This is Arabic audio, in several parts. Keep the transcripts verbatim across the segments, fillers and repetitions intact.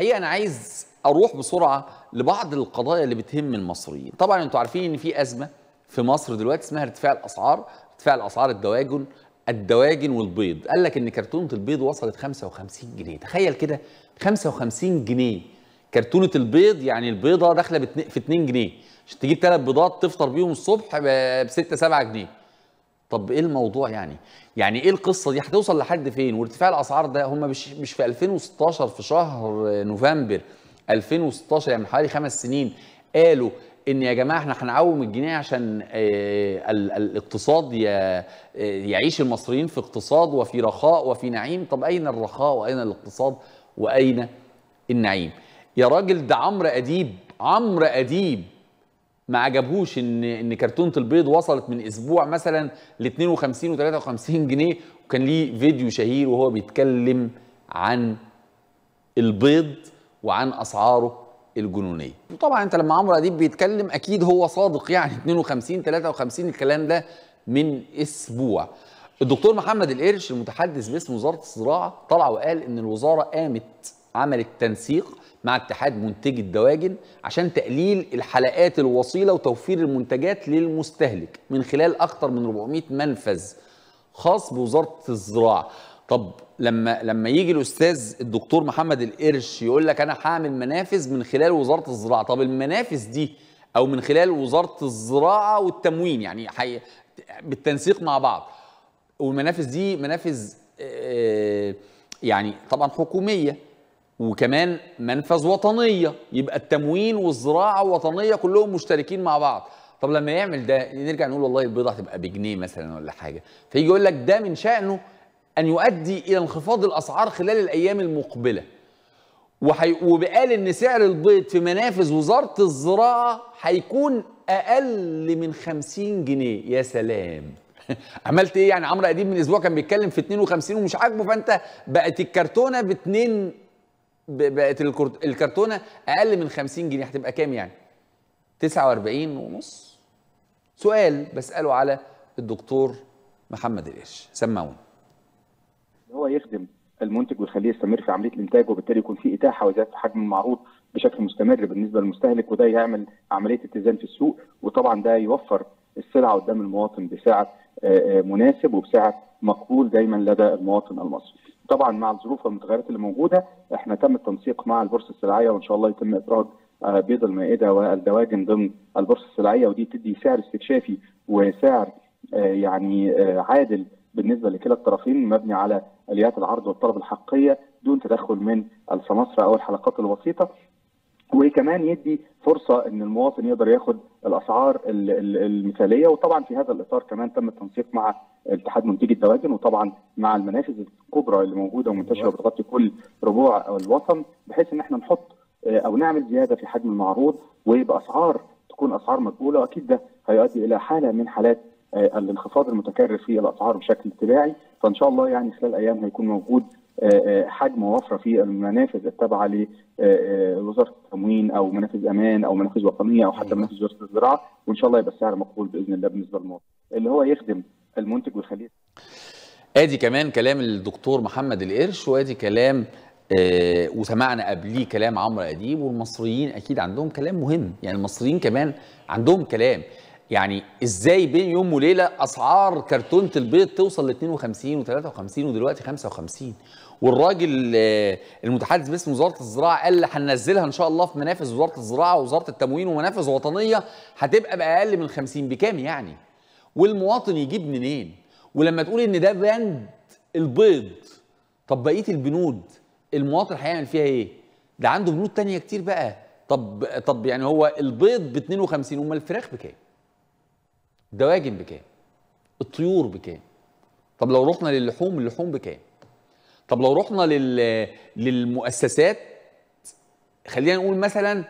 الحقيقه انا عايز اروح بسرعه لبعض القضايا اللي بتهم المصريين. طبعا انتوا عارفين ان في ازمه في مصر دلوقتي اسمها ارتفاع الاسعار، ارتفاع الاسعار الدواجن الدواجن والبيض. قال لك ان كرتونه البيض وصلت خمسة وخمسين جنيه، تخيل كده خمسة وخمسين جنيه كرتونه البيض، يعني البيضه داخله في اتنين جنيه، عشان تجيب ثلاث بيضات تفطر بيهم الصبح ب ستة سبعة جنيه. طب ايه الموضوع يعني؟ يعني ايه القصه دي؟ هتوصل لحد فين؟ وارتفاع الاسعار ده هم مش مش في ألفين وستاشر، في شهر نوفمبر ألفين وستاشر يعني من حوالي خمس سنين قالوا ان يا جماعه احنا هنعوم الجنيه عشان الاقتصاد يعيش المصريين في اقتصاد وفي رخاء وفي نعيم. طب اين الرخاء واين الاقتصاد واين النعيم؟ يا راجل ده عمرو اديب، عمرو اديب ما عجبهوش ان ان كرتونه البيض وصلت من اسبوع مثلا ل اتنين وخمسين وتلاتة وخمسين جنيه، وكان ليه فيديو شهير وهو بيتكلم عن البيض وعن اسعاره الجنونيه. وطبعا انت لما عمرو اديب بيتكلم اكيد هو صادق، يعني اتنين وخمسين تلاتة وخمسين الكلام ده من اسبوع. الدكتور محمد القرش المتحدث باسم وزاره الزراعه طلع وقال ان الوزاره قامت عملت تنسيق مع اتحاد منتجي الدواجن عشان تقليل الحلقات الوصيله وتوفير المنتجات للمستهلك من خلال اكثر من أربعمية منفذ خاص بوزاره الزراعه. طب لما لما يجي الاستاذ الدكتور محمد القرش يقول لك انا هعمل منافذ من خلال وزاره الزراعه، طب المنافذ دي او من خلال وزاره الزراعه والتموين، يعني حي... بالتنسيق مع بعض، والمنافذ دي منافذ آه يعني طبعا حكوميه وكمان منفذ وطنيه، يبقى التموين والزراعه والوطنيه كلهم مشتركين مع بعض. طب لما يعمل ده نرجع نقول والله البيضه هتبقى بجنيه مثلا ولا حاجه، فيجي يقول لك ده من شأنه ان يؤدي الى انخفاض الاسعار خلال الايام المقبله. وبقال ان سعر البيض في منافذ وزاره الزراعه هيكون اقل من خمسين جنيه. يا سلام عملت ايه يعني؟ عمرو اديب من اسبوع كان بيتكلم في اتنين وخمسين ومش عاجبه، فانت بقت الكرتونه ب بقت الكرتونه اقل من خمسين جنيه، هتبقى كام يعني؟ تسعة وأربعين ونص. سؤال بساله على الدكتور محمد القرش، سمعوني. هو يخدم المنتج ويخليه يستمر في عمليه الانتاج، وبالتالي يكون في اتاحه وزياده حجم المعروض بشكل مستمر بالنسبه للمستهلك، وده يعمل عمليه اتزان في السوق، وطبعا ده يوفر السلعه قدام المواطن بسعر مناسب وبسعر مقبول دايما لدى المواطن المصري. طبعا مع الظروف والمتغيرات اللي موجوده احنا تم التنسيق مع البورصه السلعيه، وان شاء الله يتم اخراج بيض المائده والدواجن ضمن البورصه السلعيه، ودي بتدي سعر استكشافي وسعر يعني عادل بالنسبه لكلا الطرفين، مبني على اليات العرض والطلب الحقيقيه دون تدخل من السماسره او الحلقات الوسيطه، وكمان يدي فرصه ان المواطن يقدر ياخد الاسعار المثاليه. وطبعا في هذا الاطار كمان تم التنسيق مع اتحاد منتجي الدواجن، وطبعا مع المنافذ الكبرى اللي موجوده ومنتشره وبتغطي كل ربوع الوطن، بحيث ان احنا نحط او نعمل زياده في حجم المعروض وباسعار تكون اسعار مقبوله، واكيد ده هيؤدي الى حاله من حالات الانخفاض المتكرر في الاسعار بشكل تباعي. فان شاء الله يعني خلال ايام هيكون موجود حجم وفره في المنافذ التابعه لوزاره التموين او منافذ امان او منافذ وطنيه او حتى منافذ وزاره الزراعه، وان شاء الله يبقى السعر مقبول باذن الله بالنسبه للمواطن اللي هو يخدم المنتج ويخليه. ادي كمان كلام الدكتور محمد القرش، وادي كلام آه وسمعنا قبليه كلام عمرو اديب. والمصريين اكيد عندهم كلام مهم، يعني المصريين كمان عندهم كلام، يعني ازاي بين يوم وليله اسعار كرتونه البيض توصل ل اتنين وخمسين وتلاتة وخمسين ودلوقتي خمسة وخمسين، والراجل المتحدث باسم وزاره الزراعه قال هننزلها ان شاء الله في منافذ وزاره الزراعه ووزاره التموين ومنافذ وطنيه، هتبقى باقل من خمسين. بكام يعني؟ والمواطن يجيب منين؟ ولما تقول ان ده بند البيض، طب بقيه البنود المواطن هيعمل فيها ايه؟ ده عنده بنود ثانيه كتير بقى. طب طب يعني هو البيض ب اتنين وخمسين، امال الفراخ بكام؟ الدواجن بكام؟ الطيور بكام؟ طب لو رحنا للحوم، اللحوم بكام؟ طب لو رحنا لل... للمؤسسات، خلينا نقول مثلا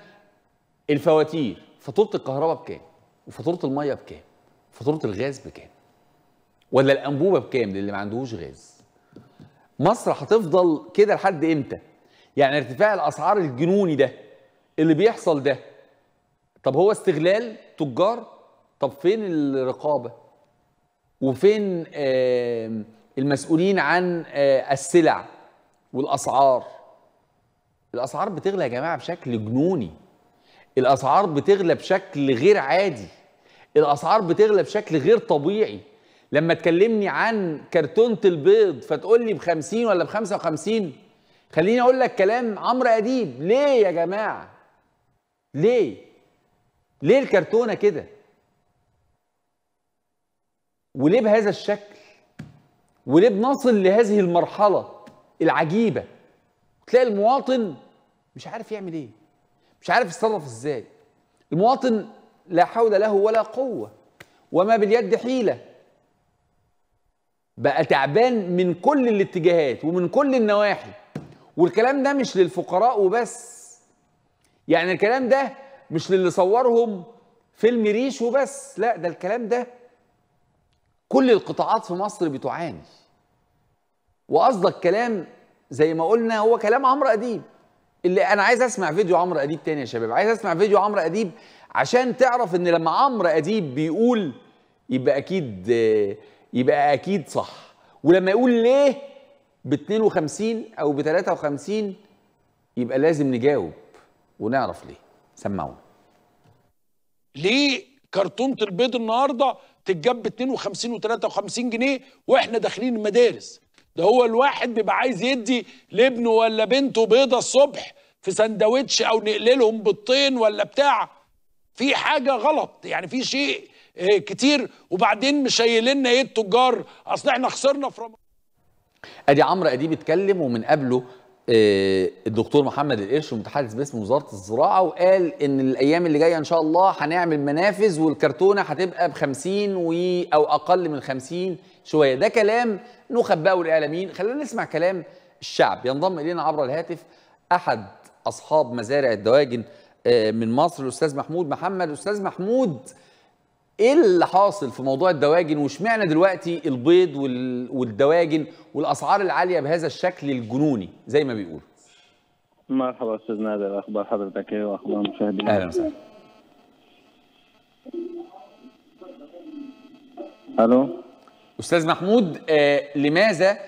الفواتير، فاتوره الكهرباء بكام؟ وفاتوره الميه بكام؟ فاتوره الغاز بكام؟ ولا الانبوبه بكام للي ما عندهوش غاز؟ مصر هتفضل كده لحد امتى؟ يعني ارتفاع الاسعار الجنوني ده اللي بيحصل ده، طب هو استغلال تجار؟ طب فين الرقابه؟ وفين آه المسؤولين عن السلع والاسعار الاسعار بتغلى يا جماعه بشكل جنوني. الاسعار بتغلى بشكل غير عادي. الاسعار بتغلى بشكل غير طبيعي. لما تكلمني عن كرتونه البيض فتقول لي ب خمسين ولا ب خمسة وخمسين، خليني اقول لك كلام عمرو اديب. ليه يا جماعه؟ ليه؟ ليه الكرتونه كده؟ وليه بهذا الشكل؟ وليه بنصل لهذه المرحله العجيبه؟ تلاقي المواطن مش عارف يعمل ايه، مش عارف يتصرف ازاي. المواطن لا حول له ولا قوه وما باليد حيله، بقى تعبان من كل الاتجاهات ومن كل النواحي. والكلام ده مش للفقراء وبس، يعني الكلام ده مش للي صورهم فيلم ريش وبس، لا، ده الكلام ده كل القطاعات في مصر بتعاني. وقصدك كلام زي ما قلنا هو كلام عمرو اديب. اللي انا عايز اسمع فيديو عمرو اديب تاني يا شباب، عايز اسمع فيديو عمرو اديب عشان تعرف ان لما عمرو اديب بيقول يبقى اكيد يبقى اكيد صح، ولما يقول ليه ب اتنين وخمسين او ب تلاتة وخمسين يبقى لازم نجاوب ونعرف ليه. سمعونا. ليه كرتونة البيض النهارده تتجاب ب اتنين وخمسين و تلاتة وخمسين جنيه واحنا داخلين المدارس؟ ده هو الواحد بيبقى عايز يدي لابنه ولا بنته بيضه الصبح في سندوتش او نقللهم بيضتين ولا بتاع. في حاجه غلط، يعني في شيء كتير. وبعدين مشايلنا ايه التجار؟ اصل احنا خسرنا في رمضان. ادي عمرو اديب اتكلم، ومن قبله الدكتور محمد القرش المتحدث باسم وزاره الزراعه، وقال ان الايام اللي جايه ان شاء الله هنعمل منافذ والكرتونه هتبقى ب خمسين و او اقل من خمسين شويه. ده كلام نخباه الاعلاميين. خلينا نسمع كلام الشعب. ينضم الينا عبر الهاتف احد اصحاب مزارع الدواجن من مصر، الاستاذ محمود محمد. استاذ محمود، ايه اللي حاصل في موضوع الدواجن، واشمعنى دلوقتي البيض والدواجن والاسعار العاليه بهذا الشكل الجنوني زي ما بيقولوا؟ مرحبا استاذ نادر، اخبار حضرتك ايه واخبار المشاهدين؟ اهلا وسهلا. الو استاذ محمود، آه لماذا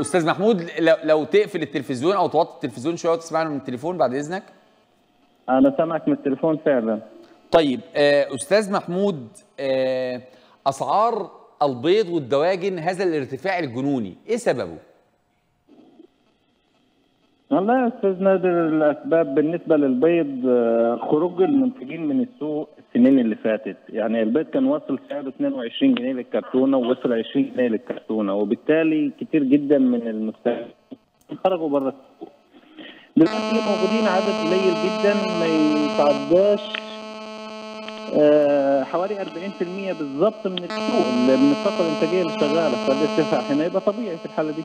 استاذ محمود لو, لو تقفل التلفزيون او توطي التلفزيون شويه وتسمعنا من التليفون بعد اذنك؟ انا سامعك من التليفون فعلا. طيب أستاذ محمود، أسعار البيض والدواجن هذا الارتفاع الجنوني إيه سببه؟ والله يا أستاذ نادر، الأسباب بالنسبة للبيض خروج المنتجين من السوق السنين اللي فاتت. يعني البيض كان وصل سعره اتنين وعشرين جنيه للكرتونة، ووصل عشرين جنيه للكرتونة، وبالتالي كتير جدا من المستهلكين خرجوا بره السوق. دلوقتي اللي موجودين عدد قليل جدا ما يتعداش أه حوالي أربعين بالمية بالظبط من السوق، من الطاقه الانتاجيه اللي شغاله. فالارتفاع هنا يبقى طبيعي في الحاله دي.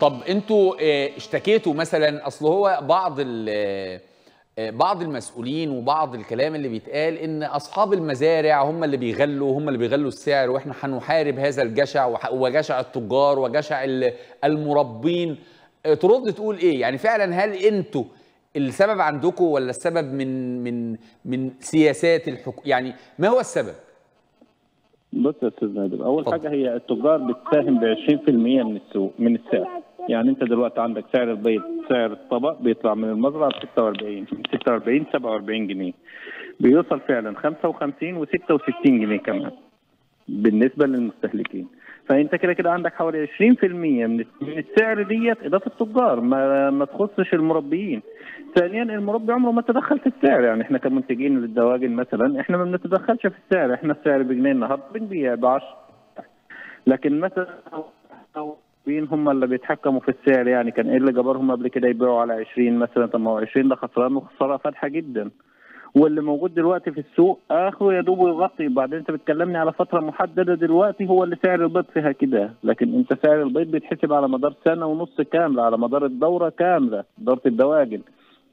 طب انتوا اشتكيتوا مثلا؟ اصل هو بعض بعض المسؤولين وبعض الكلام اللي بيتقال ان اصحاب المزارع هم اللي بيغلوا، هم اللي بيغلوا السعر، واحنا هنحارب هذا الجشع وجشع التجار وجشع المربين. ترد تقول ايه؟ يعني فعلا هل انتوا السبب عندكم، ولا السبب من من من سياسات الحكومه؟ يعني ما هو السبب؟ بص يا استاذ نادر، اول طب. حاجه هي التجار بتساهم ب عشرين بالمية من السوق من السعر. يعني انت دلوقتي عندك سعر البيض، سعر الطبق بيطلع من المزرعه ب ستة وأربعين سبعة وأربعين جنيه، بيوصل فعلا خمسة وخمسين وستة وستين جنيه كمان بالنسبه للمستهلكين. فانت كده كده عندك حوالي عشرين بالمية من السعر ديت اضافه التجار، ما ما تخصش المربيين. ثانيا المربي عمره ما تدخل في السعر، يعني احنا كمنتجين للدواجن مثلا احنا ما بنتدخلش في السعر، احنا السعر بجنيه النهارده بنبيع ب عشرة، لكن مثلا المربيين هم اللي بيتحكموا في السعر. يعني كان ايه اللي جبرهم قبل كده يبيعوا على عشرين مثلا؟ طب ما هو عشرين ده خسران وخساره فادحه جدا، واللي موجود دلوقتي في السوق اخره يا دوب يغطي. بعدين انت بتكلمني على فتره محدده دلوقتي هو اللي سعر البيض فيها كده، لكن انت سعر البيض بيتحسب على مدار سنه ونص كامله، على مدار الدوره كامله، دوره الدواجن.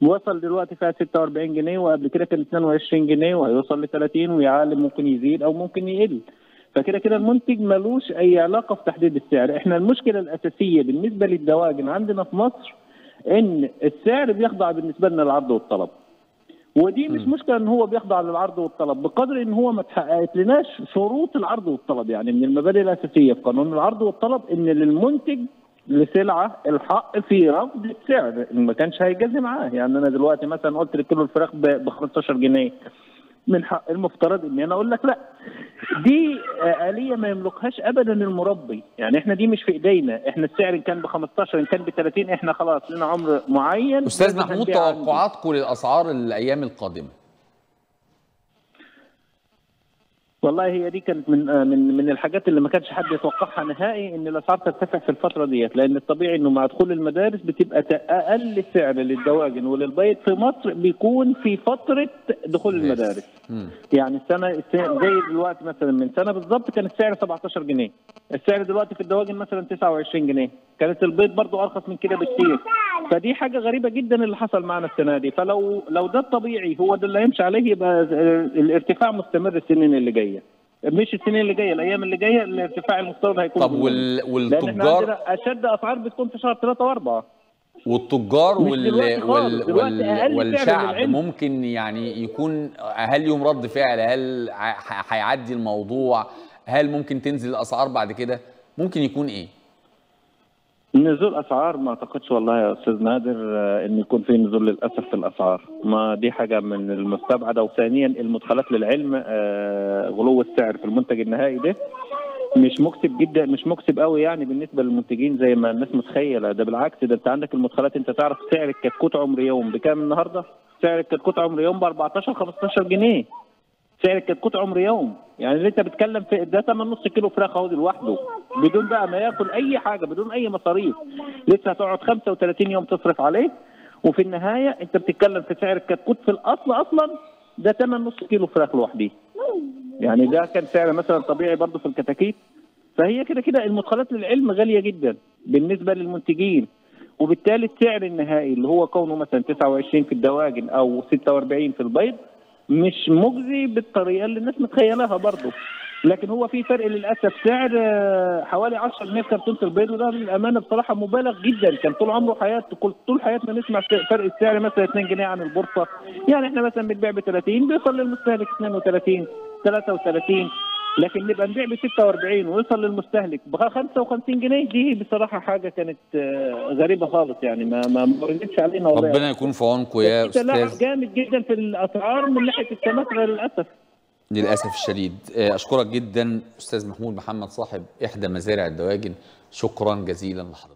وصل دلوقتي فيها ستة وأربعين جنيه، وقبل كده كان اتنين وعشرين جنيه، وهيوصل ل تلاتين ويعلى، ممكن يزيد او ممكن يقل. فكده كده المنتج ملوش اي علاقه في تحديد السعر. احنا المشكله الاساسيه بالنسبه للدواجن عندنا في مصر ان السعر بيخضع بالنسبه لنا للعرض والطلب. ودي مش مشكله ان هو بيخضع للعرض والطلب بقدر ان هو ما اتحققت لناش شروط العرض والطلب. يعني من المبادئ الاساسيه في قانون العرض والطلب ان للمنتج لسلعه الحق في رفض سعر ما كانش هيجازي معاه. يعني انا دلوقتي مثلا قلت لكيلو الفراخ ب خمستاشر جنيه، من حق المفترض ان انا اقول لك لا، دي آلية ما يملكهاش ابدا المربي. يعني احنا دي مش في ايدينا، احنا السعر ان كان ب خمستاشر ان كان ب تلاتين احنا خلاص لنا عمر معين. استاذ محمود، توقعاتكم للاسعار الايام القادمه؟ والله هي دي كانت من من من الحاجات اللي ما كانش حد يتوقعها نهائي، ان الاسعار ترتفع في الفتره ديت، لان الطبيعي انه مع دخول المدارس بتبقى اقل سعر للدواجن وللبيض في مصر بيكون في فتره دخول المدارس. يعني السنه زي دلوقتي مثلا من سنه بالظبط كان السعر سبعتاشر جنيه، السعر دلوقتي في الدواجن مثلا تسعة وعشرين جنيه، كانت البيض برضو ارخص من كده بكتير. فدي حاجه غريبه جدا اللي حصل معنا السنه دي. فلو لو ده الطبيعي هو ده اللي هيمشي عليه، يبقى الارتفاع مستمر السنين اللي جايه، مش السنين اللي جايه، الايام اللي جايه الارتفاع المفترض هيكون. طب وال... والتجار اشد اسعار بتكون في شهر ثلاثة وأربعة، والتجار وال... وال... وال... وال... والشعب ممكن يعني يكون، هل يوم رد فعل؟ هل هيعدي الموضوع؟ هل ممكن تنزل الاسعار بعد كده؟ ممكن يكون ايه؟ نزول اسعار ما اعتقدش والله يا استاذ نادر ان يكون في نزول للاسف في الاسعار، ما دي حاجه من المستبعده. وثانيا المدخلات للعلم، غلو السعر في المنتج النهائي ده مش مكسب جدا، مش مكسب قوي يعني بالنسبه للمنتجين زي ما الناس متخيله. ده بالعكس، ده انت عندك المدخلات، انت تعرف سعر الكتكوت عمر يوم بكام النهارده؟ سعر الكتكوت عمر يوم ب اربعتاشر خمستاشر جنيه، سعر الكتكوت عمر يوم. يعني اللي انت بتتكلم في ده ثمن نص كيلو فراخ اهو لوحده، بدون بقى ما ياكل اي حاجه، بدون اي مصاريف، لسه هتقعد خمسة وتلاتين يوم تصرف عليه. وفي النهايه انت بتتكلم في سعر الكتكوت في الاصل اصلا ده ثمن نص كيلو فراخ لوحده. يعني ده كان سعر مثلا طبيعي برضه في الكتاكيت. فهي كده كده المدخلات للعلم غاليه جدا بالنسبه للمنتجين، وبالتالي السعر النهائي اللي هو كونه مثلا تسعة وعشرين في الدواجن او ستة وأربعين في البيض مش مجزي بالطريقه اللي الناس متخيلها برضه. لكن هو في فرق للاسف سعر حوالي عشرة جنيه في كرتونه البيض، وده للامانه بصراحه مبالغ جدا. كان طول عمره حياته طول حياتنا نسمع فرق السعر مثلا اتنين جنيه عن البورصه. يعني احنا مثلا بنبيع ب تلاتين بيوصل للمستهلك اتنين وتلاتين تلاتة وتلاتين، لكن نبقى نبيع ب ستة وأربعين ويوصل للمستهلك ب خمسة وخمسين جنيه. دي بصراحه حاجه كانت غريبه خالص، يعني ما ما ردتش علينا والله. ربنا يكون في عونكم يا استاذ. تلاعب جامد جدا في الاسعار من ناحيه السماسره للاسف، للاسف الشديد. اشكرك جدا استاذ محمود محمد صاحب احدى مزارع الدواجن، شكرا جزيلا لحضرتك.